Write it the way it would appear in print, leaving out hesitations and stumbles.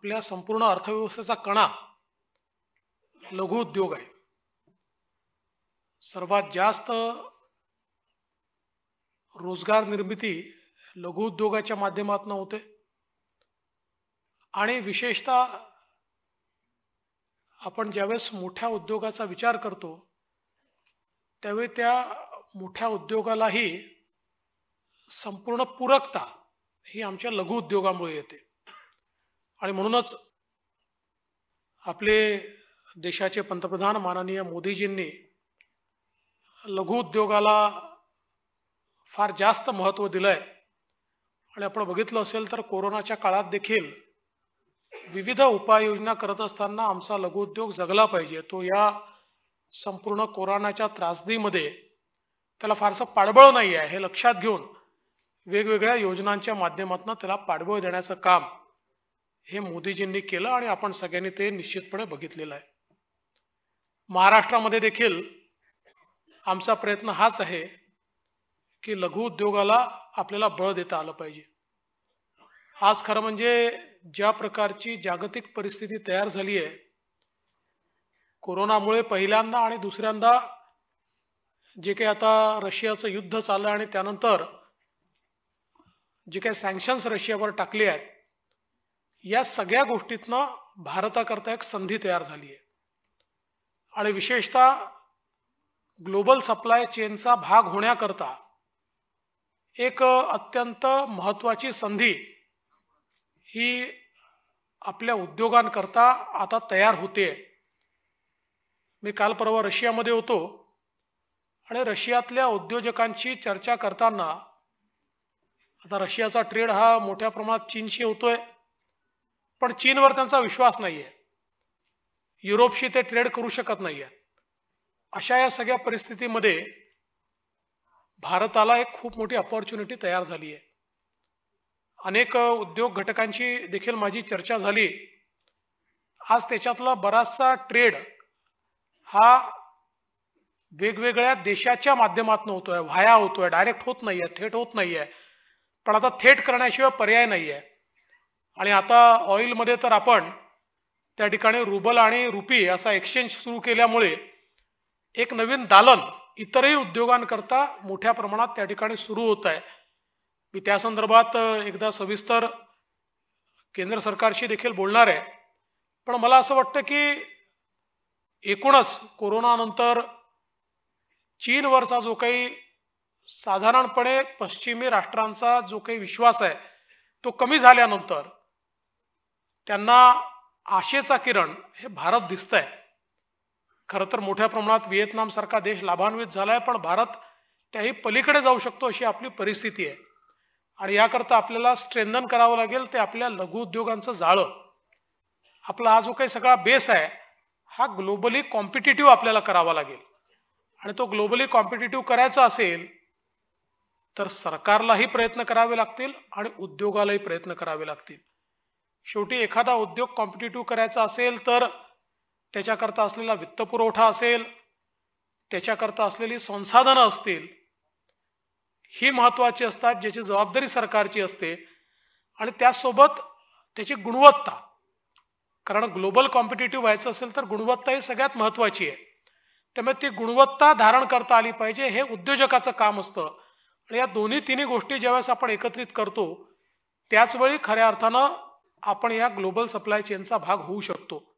आपल्या संपूर्ण अर्थव्यवस्थेचा कणा लघु उद्योग आहे। सर्वात जास्त रोजगार निर्मिती लघु उद्योगाच्या माध्यमातून होते आणि विशेषतः आपण ज्यावेळेस मोठ्या उद्योगाचा विचार करतो त्यावेळी त्या मोठ्या उद्योगालाही संपूर्ण पूरकता ही आमच्या लघु उद्योगामुळे येते आणि म्हणूनच आपले देशाचे पंतप्रधान माननीय मोदीजींनी लघु उद्योगाला फार जास्त महत्त्व दिलंय आणि आपण बघितलं असेल तर कोरोनाच्या काळात देखील विविध उपाययोजना करत असताना आमचा लघु उद्योग जगला पाहिजे। तो या संपूर्ण कोरोनाच्या त्रासदीमध्ये त्याला फारसं पाठबळ नाही आहे हे लक्षात घेऊन वेगवेगळ्या योजनांच्या माध्यमातून त्याला पाठबळ देण्याचं काम हे मोदीजींनी केलं आणि आपण सगळ्यांनी ते निश्चितपणे बघितलेलं आहे। महाराष्ट्रामध्ये देखील आमचा प्रयत्न हाच आहे की लघु उद्योगाला आपल्याला बळ देता आलं पाहिजे। आज खरं म्हणजे ज्या प्रकारची जागतिक परिस्थिती तयार झाली आहे कोरोनामुळे पहिल्यांदा आणि दुसऱ्यांदा जे काही आता रशियाचं युद्ध चाललं आणि त्यानंतर जे काही सँक्शन्स रशियावर टाकले आहेत या सगळ्या गोष्टींना भारताकरता एक संधी तयार झाली आहे आणि विशेषतः ग्लोबल सप्लाय चेनचा भाग होण्याकरता एक अत्यंत महत्त्वाची संधी ही आपल्या उद्योगांकरता आता तयार होते। मी काल परवा रशियामध्ये होतो आणि रशियातल्या उद्योजकांशी चर्चा करताना आता रशियाचा ट्रेड हा मोठ्या प्रमाणात चीनशी होतोय पण चीनवर त्यांचा विश्वास नाही आहे, युरोपशी ते ट्रेड करू शकत नाही आहेत। अशा या सगळ्या परिस्थितीमध्ये भारताला एक खूप मोठी अपॉर्च्युनिटी तयार झाली आहे। अनेक उद्योग घटकांशी देखील माझी चर्चा झाली। आज त्याच्यातला बराचसा ट्रेड हा वेगवेगळ्या देशाच्या माध्यमातून होतोय, व्हाया होतोय, डायरेक्ट होत नाहीये, थेट होत नाहीये, पण आता थेट करण्याशिवाय पर्याय नाहीये। आणि आता ऑइलमध्ये तर आपण त्या ठिकाणी रुबल आणि रुपी असा एक्सचेंज सुरू केल्यामुळे एक नवीन दालन इतरही उद्योगांकरता मोठ्या प्रमाणात त्या ठिकाणी सुरू होत आहे। मी त्या संदर्भात एकदा सविस्तर केंद्र सरकारशी देखील बोलणार आहे, पण मला असं वाटतं की एकूणच कोरोनानंतर चीनवरचा जो काही साधारणपणे पश्चिमी राष्ट्रांचा जो काही विश्वास आहे तो कमी झाल्यानंतर त्यांना आशेचा किरण हे भारत दिसतंय। खरं तर मोठ्या प्रमाणात व्हिएतनाम सारखा देश लाभान्वित झालाय, पण भारत त्याही पलीकडे जाऊ शकतो अशी आपली परिस्थिती आहे आणि याकरता आपल्याला स्ट्रेंथन करावं लागेल ते आपल्या लघु उद्योगांचं जाळं। आपला हा जो काही सगळा बेस आहे हा ग्लोबली कॉम्पिटेटिव्ह आपल्याला करावा लागेल आणि तो ग्लोबली कॉम्पिटेटिव्ह करायचा असेल तर सरकारलाही प्रयत्न करावे लागतील आणि उद्योगालाही प्रयत्न करावे लागतील। शेवटी एखादा उद्योग कॉम्पिटेटिव्ह करायचा असेल तर त्याच्याकरता असलेला वित्तपुरवठा असेल, त्याच्याकरता असलेली संसाधनं असतील, ही महत्त्वाची असतात ज्याची जबाबदारी सरकारची असते आणि त्यासोबत त्याची गुणवत्ता, कारण ग्लोबल कॉम्पिटेटिव्ह व्हायचं असेल तर गुणवत्ता ही सगळ्यात महत्त्वाची आहे। त्यामुळे ती गुणवत्ता धारण करता आली पाहिजे हे उद्योजकाचं काम असतं आणि या दोन्ही तिन्ही गोष्टी ज्यावेळेस आपण एकत्रित करतो त्याचवेळी खऱ्या अर्थानं आपण या ग्लोबल सप्लाय चेनचा भाग होऊ शकतो।